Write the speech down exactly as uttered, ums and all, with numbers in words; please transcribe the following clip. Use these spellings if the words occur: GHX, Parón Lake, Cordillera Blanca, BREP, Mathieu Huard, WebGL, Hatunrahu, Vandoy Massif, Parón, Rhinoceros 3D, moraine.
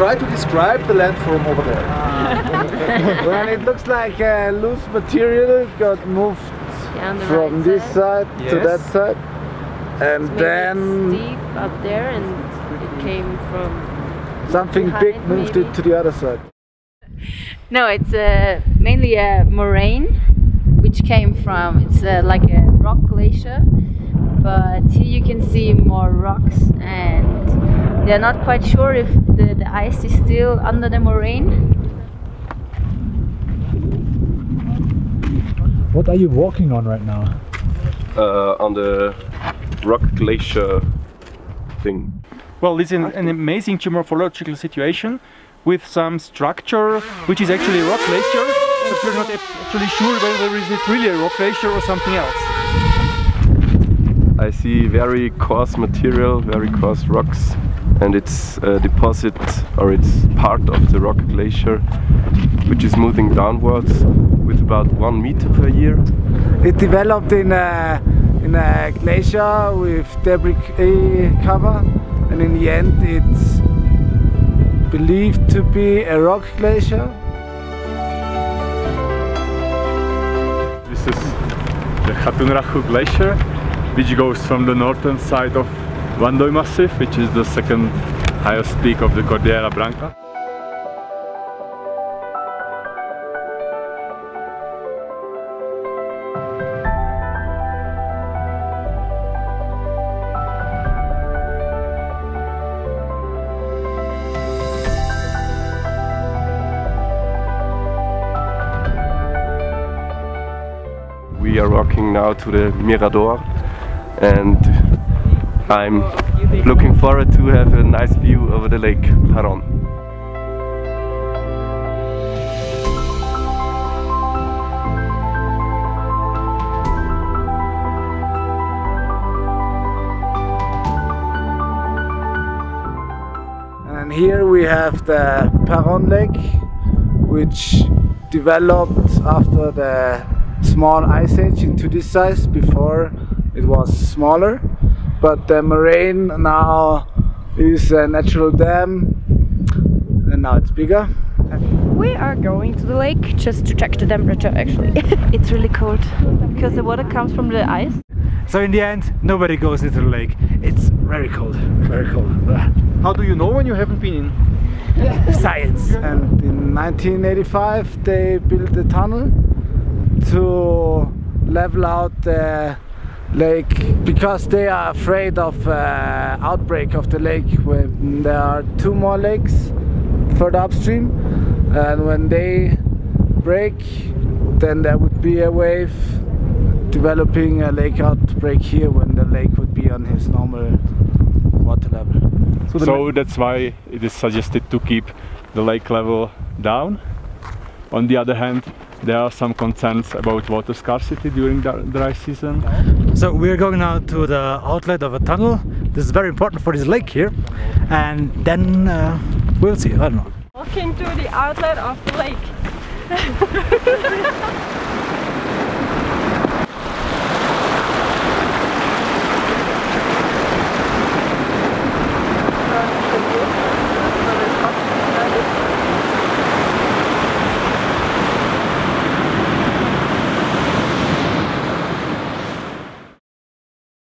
try to describe the landform over there. Ah. Well, it looks like uh, loose material got moved from this side to that side, and then deep up there, and it came from something big moved it to the other side. No, it's uh, mainly a moraine, which came from it's uh, like a rock glacier, but here you can see more rocks, and they're not quite sure if the, the ice is still under the moraine. What are you walking on right now? Uh, on the rock glacier thing. Well, it's an, an amazing geomorphological situation with some structure which is actually a rock glacier, but we're not actually sure whether it is really a rock glacier or something else. I see very coarse material, very coarse rocks, and it's a deposit, or it's part of the rock glacier, which is moving downwards with about one meter per year. It developed in a, in a glacier with debris cover, and in the end it's believed to be a rock glacier. This is the Hatunrahu glacier, which goes from the northern side of Vandoy Massif, which is the second highest peak of the Cordillera Blanca. We are walking now to the Mirador, and I'm looking forward to have a nice view over the lake Parón. And here we have the Parón Lake, which developed after the small ice age into this size. Before it was smaller, but the moraine now is a natural dam, and now it's bigger. We are going to the lake just to check the temperature actually. It's really cold because the water comes from the ice. So in the end nobody goes into the lake. It's very cold, very cold. How do you know when you haven't been in? Science. And in nineteen eighty-five they built the tunnel to level out the lake, because they are afraid of uh, outbreak of the lake when there are two more lakes further upstream, and when they break then there would be a wave developing a lake outbreak here when the lake would be on his normal water level. So, so that's why it is suggested to keep the lake level down. On the other hand, there are some concerns about water scarcity during the dry season. So we are going now to the outlet of a tunnel. This is very important for this lake here, and then uh, we'll see, I don't know. Walking to the outlet of the lake.